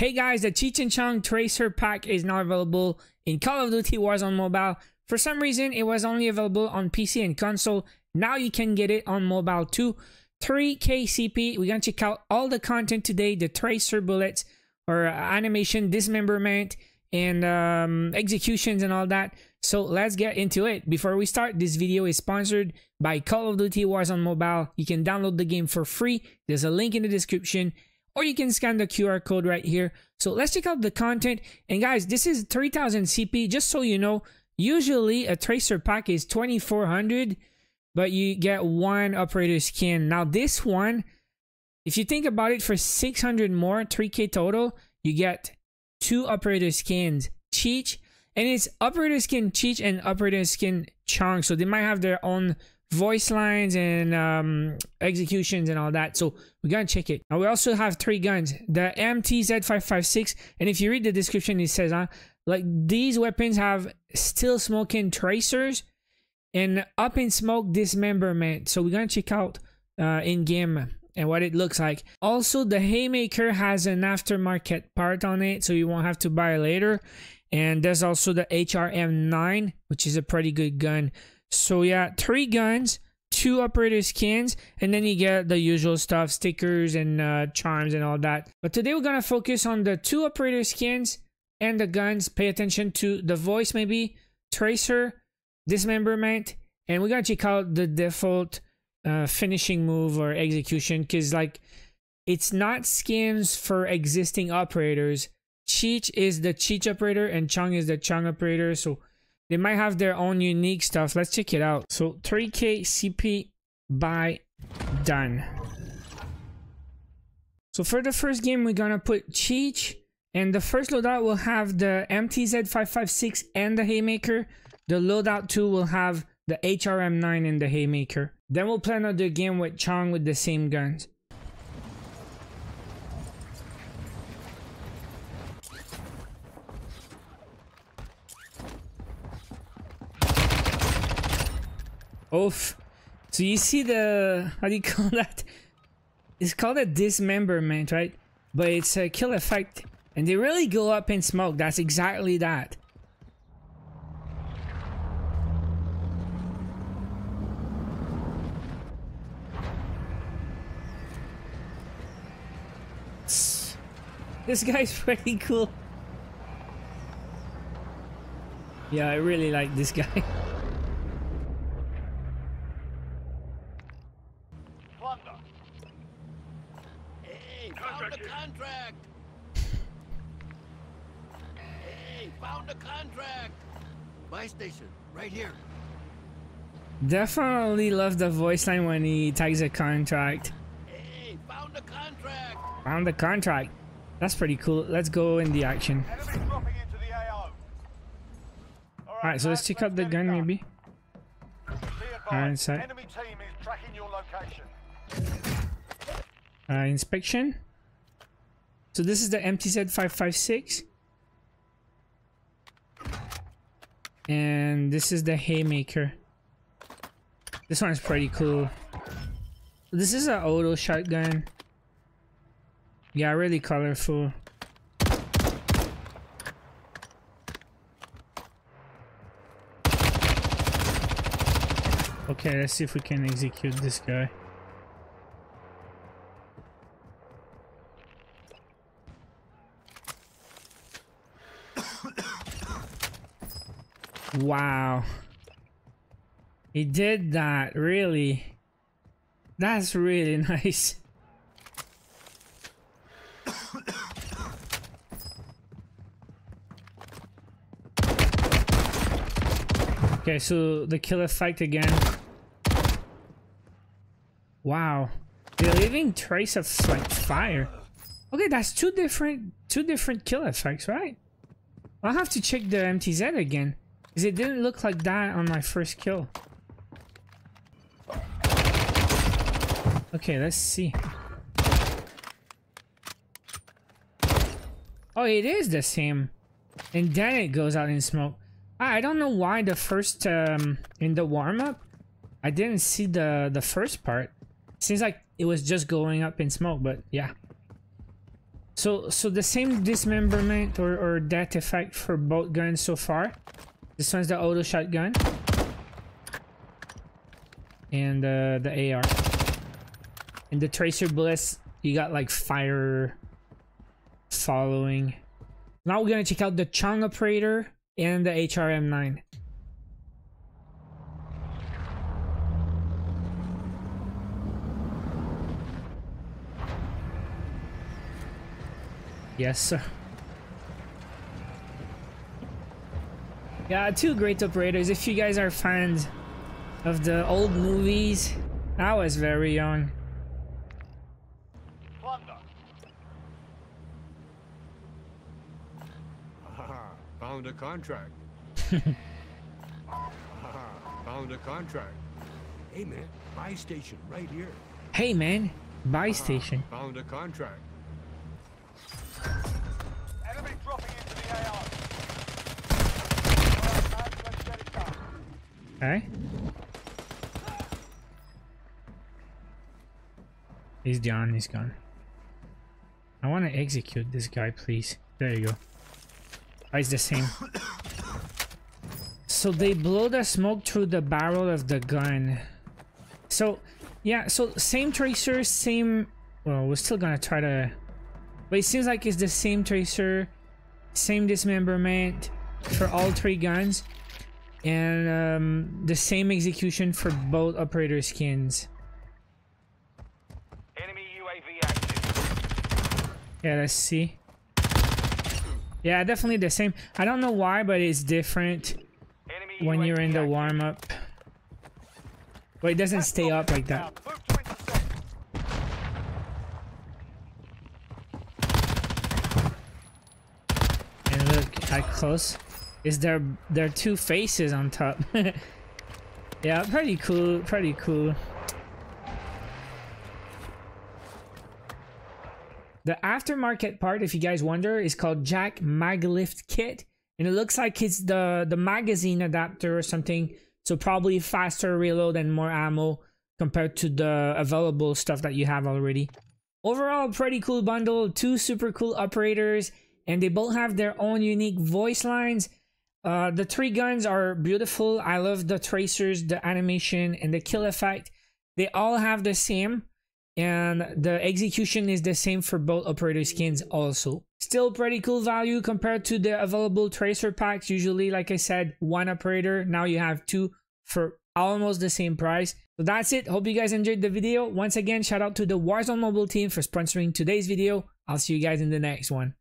Hey guys, the Cheech and Chong Tracer pack is now available in Call of Duty Warzone Mobile. For some reason, it was only available on PC and console. Now you can get it on mobile too. 3K CP. We're going to check out all the content today. The tracer bullets or animation, dismemberment, and executions and all that. So let's get into it. Before we start, this video is sponsored by Call of Duty Warzone Mobile. You can download the game for free. There's a link in the description. Or you can scan the QR code right here. So let's check out the content. And guys, this is 3000 CP. Just so you know, usually a tracer pack is 2400, but you get one operator skin. Now this one, if you think about it, for 600 more, 3K total, you get two operator skins, Cheech, and it's operator skin Cheech and operator skin Chong. So they might have their own voice lines and executions and all that, so we're gonna check it. Now we also have three guns, the MTZ556, and if you read the description, it says like these weapons have still smoking tracers and up in smoke dismemberment. So we're gonna check out in game and what it looks like. Also, the haymaker has an aftermarket part on it, so you won't have to buy it later. And there's also the HRM9, which is a pretty good gun. So yeah, three guns, two operator skins, and then you get the usual stuff, stickers and charms and all that. But today we're gonna focus on the two operator skins and the guns. Pay attention to the voice, maybe tracer, dismemberment, and we're gonna check out the default finishing move or execution, because like it's not skins for existing operators. Cheech is the Cheech operator and Chong is the Chong operator, so they might have their own unique stuff. Let's check it out. So 3K CP buy done. So for the first game, we're gonna put Cheech, and the first loadout will have the MTZ556 and the Haymaker. The loadout 2 will have the HRM9 and the Haymaker. Then we'll play another game with Chong with the same guns. Oof. So you see the, how do you call that? It's called a dismemberment, right? But it's a kill effect, and they really go up in smoke. That's exactly that. This guy's pretty cool. Yeah, I really like this guy. Definitely love the voice line when he tags a contract. Hey, found the contract. Found the contract. That's pretty cool. Let's go in the action. Dropping into the AO. All right, so let's check out the gun, maybe. Alright, enemy team is tracking your location. Inspection. So this is the MTZ556, and this is the Haymaker. This one's pretty cool. This is an auto shotgun. Yeah, really colorful. Okay, let's see if we can execute this guy. Wow. He did that, really. That's really nice. Okay, so the killer effect again. Wow. They're leaving trace of like fire. Okay, that's two different kill effects, right? I'll have to check the MTZ again, because it didn't look like that on my first kill. Okay, let's see. Oh, it is the same. And then it goes out in smoke. I don't know why the first, in the warm-up, I didn't see the first part. Seems like it was just going up in smoke, but yeah. So the same dismemberment or death effect for both guns so far. This one's the auto shotgun. And the AR. And the tracer bullets, you got like fire following. Now we're gonna check out the Chong operator and the HRM9. Yes, sir. Yeah, two great operators. If you guys are fans of the old movies, I was very young. Found a contract. Found a contract. Hey man, buy station right here. Hey man, buy station. Found a contract. Enemy dropping into the AR. Okay. He's down, he's gone. I want to execute this guy, please. There you go. Oh, it's the same. So they blow the smoke through the barrel of the gun. So, yeah, so same tracer, same... Well, we're still gonna try to... But it seems like it's the same tracer, same dismemberment for all three guns, and the same execution for both operator skins. Enemy UAV active. Yeah, let's see. Yeah, definitely the same. I don't know why, but it's different when you're in the warm-up. But it doesn't stay up like that. And look, how close is there two faces on top. Yeah, pretty cool, pretty cool. The aftermarket part, if you guys wonder, is called Jack Mag Lift Kit, and it looks like it's the magazine adapter or something, so probably faster reload and more ammo compared to the available stuff that you have already. Overall, pretty cool bundle, two super cool operators, and they both have their own unique voice lines. The three guns are beautiful. I love the tracers, the animation, and the kill effect. They all have the same. And the execution is the same for both operator skins also. Still pretty cool value compared to the available tracer packs. Usually, like I said, one operator. Now you have two for almost the same price. So that's it. Hope you guys enjoyed the video. Once again, shout out to the Warzone Mobile team for sponsoring today's video. I'll see you guys in the next one.